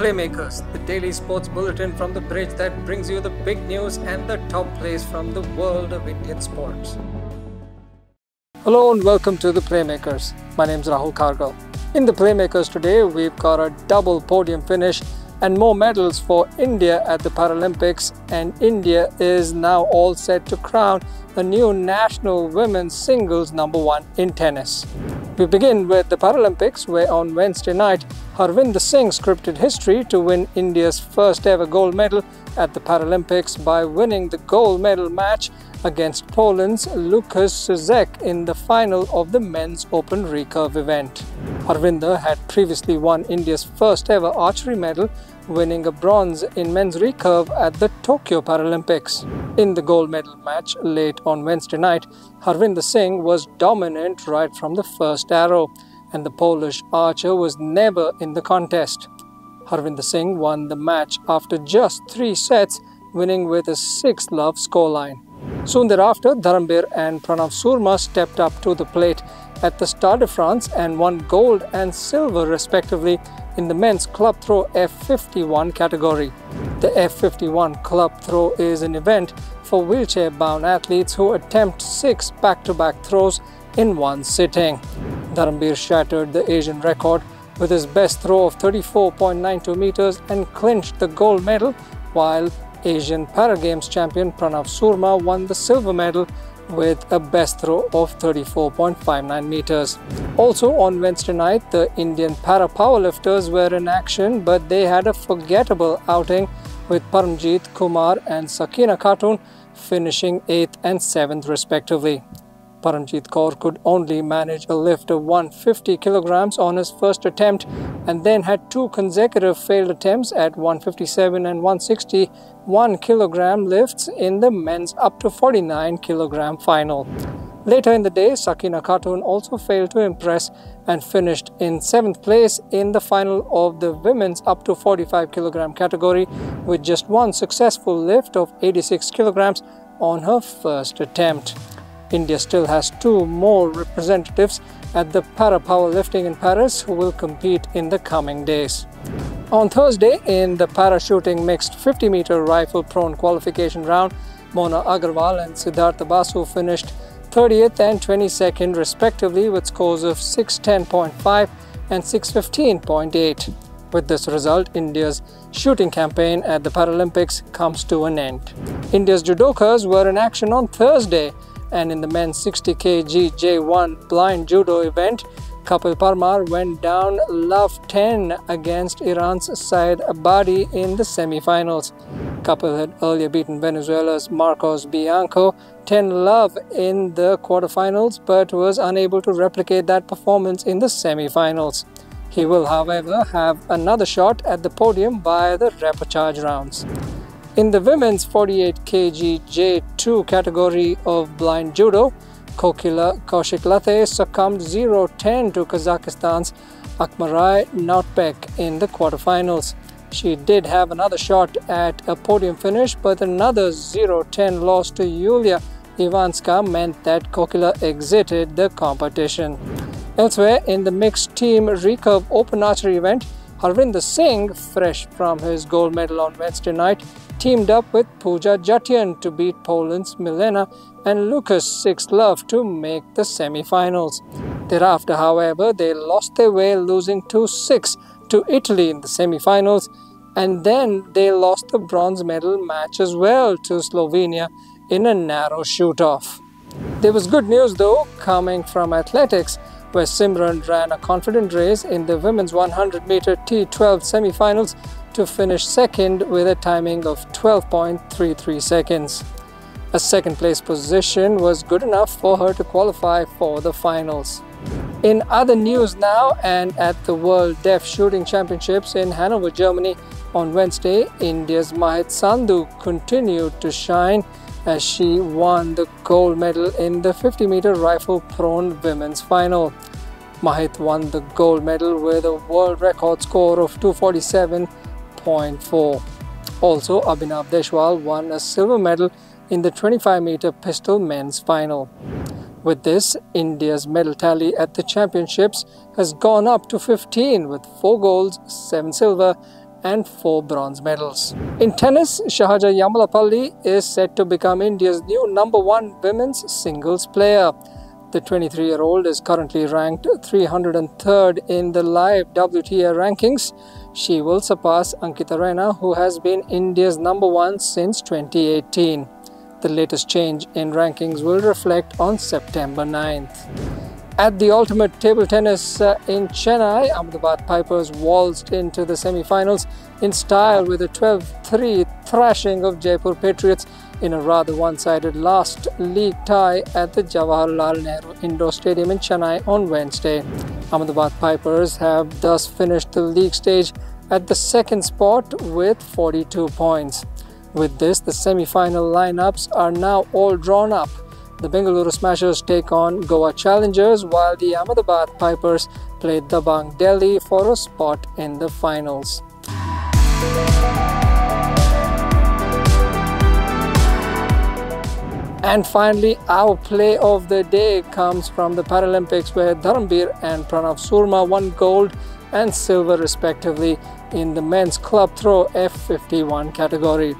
Playmakers, the daily sports bulletin from the bridge that brings you the big news and the top plays from the world of Indian sports. Hello and welcome to The Playmakers. My name's Rahul Kargal. In The Playmakers today, we've got a double podium finish and more medals for India at the Paralympics, and India is now all set to crown a new national women's singles number one in tennis. We begin with the Paralympics, where on Wednesday night, Harvinder Singh scripted history to win India's first ever gold medal at the Paralympics by winning the gold medal match against Poland's Lukasz Szczek in the final of the men's open recurve event. Harvinder had previously won India's first ever archery medal, winning a bronze in men's recurve at the Tokyo Paralympics. In the gold medal match late on Wednesday night, Harvinder Singh was dominant right from the first arrow, and the Polish archer was never in the contest. Harvinder Singh won the match after just 3 sets, winning with a 6-love scoreline. Soon thereafter, Dharambir and Pranav Surma stepped up to the plate at the Stade de France and won gold and silver respectively in the men's club throw F51 category. The F51 club throw is an event for wheelchair-bound athletes who attempt 6 back-to-back throws in one sitting. Dharambir shattered the Asian record with his best throw of 34.92 meters and clinched the gold medal, while Asian Paragames champion Pranav Surma won the silver medal with a best throw of 34.59 meters. Also on Wednesday night, the Indian para powerlifters were in action, but they had a forgettable outing with Paranjit Kumar and Sakina Khatun finishing 8th and 7th respectively. Paranjit Kaur could only manage a lift of 150 kilograms on his first attempt and then had 2 consecutive failed attempts at 157 and 161 kilogram lifts in the men's up to 49 kilogram final. Later in the day, Sakina Khatun also failed to impress and finished in 7th place in the final of the women's up to 45 kilogram category with just 1 successful lift of 86 kilograms on her first attempt. India still has 2 more representatives at the Para Powerlifting in Paris who will compete in the coming days. On Thursday, in the parachuting mixed 50-meter rifle prone qualification round, Mona Agarwal and Siddhartha Basu finished 30th and 22nd respectively with scores of 610.5 and 615.8. With this result, India's shooting campaign at the Paralympics comes to an end. India's judokas were in action on Thursday, and in the men's 60kg J1 blind judo event, Kapil Parmar went down love 10 against Iran's Saeed Abadi in the semi-finals. Kapil had earlier beaten Venezuela's Marcos Bianco 10-love in the quarterfinals, but was unable to replicate that performance in the semi-finals. He will, however, have another shot at the podium via the repechage rounds. In the women's 48kg J2 category of blind judo, Kokila Kaushik-Lathe succumbed 0-10 to Kazakhstan's Akmarai Nautpek in the quarterfinals. She did have another shot at a podium finish, but another 0-10 loss to Yulia Ivanska meant that Kokila exited the competition. Elsewhere, in the mixed team recurve open archery event, Harvinder Singh, fresh from his gold medal on Wednesday night, teamed up with Pooja Jatyan to beat Poland's Milena and Lukas Sixlove to make the semi-finals. Thereafter, however, they lost their way, losing 2-6 to Italy in the semi-finals, and then they lost the bronze medal match as well to Slovenia in a narrow shoot-off. There was good news though coming from athletics, where Simran ran a confident race in the women's 100-meter T12 semi-finals to finish second with a timing of 12.33 seconds. A second place position was good enough for her to qualify for the finals. In other news now, and at the World Deaf Shooting Championships in Hanover, Germany on Wednesday, India's Mahit Sandhu continued to shine as she won the gold medal in the 50-meter rifle prone women's final. Mahit won the gold medal with a world record score of 247.4. Also, Abhinav Deshwal won a silver medal in the 25-meter pistol men's final. With this, India's medal tally at the championships has gone up to 15 with 4 golds, 7 silver and 4 bronze medals. In tennis, Sahaja Yamalapalli is set to become India's new #1 women's singles player. The 23-year-old is currently ranked 303rd in the live WTA rankings. She will surpass Ankita Raina, who has been India's #1 since 2018. The latest change in rankings will reflect on September 9th. At the Ultimate Table Tennis in Chennai, Ahmedabad Pipers waltzed into the semi-finals in style with a 12-3 thrashing of Jaipur Patriots in a rather one-sided last league tie at the Jawaharlal Nehru Indoor Stadium in Chennai on Wednesday. Ahmedabad Pipers have thus finished the league stage at the second spot with 42 points. With this, the semi-final lineups are now all drawn up. The Bengaluru Smashers take on Goa Challengers, while the Ahmedabad Pipers play Dabang Delhi for a spot in the finals. And finally, our play of the day comes from the Paralympics, where Dharambir and Pranav Surma won gold and silver respectively in the men's club throw F51 category.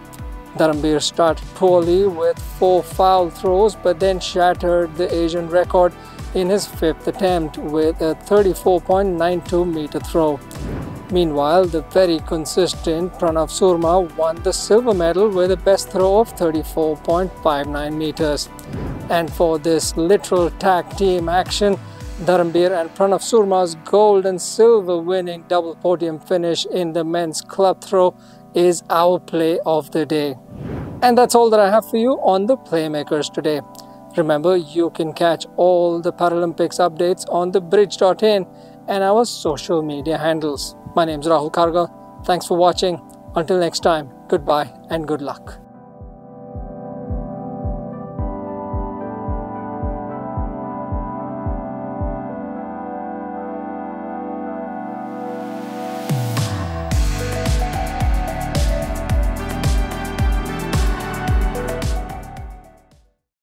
Dharambir started poorly with 4 foul throws but then shattered the Asian record in his 5th attempt with a 34.92-meter throw. Meanwhile, the very consistent Pranav Surma won the silver medal with a best throw of 34.59 meters. And for this literal tag team action, Dharambir and Pranav Surma's gold and silver winning double podium finish in the men's club throw is our play of the day. And that's all that I have for you on The Playmakers today. Remember, you can catch all the Paralympics updates on thebridge.in and our social media handles. My name's Rahul Karga. Thanks for watching. Until next time, goodbye and good luck.